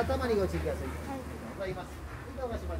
頭にご注意ください。ございます。移動がします。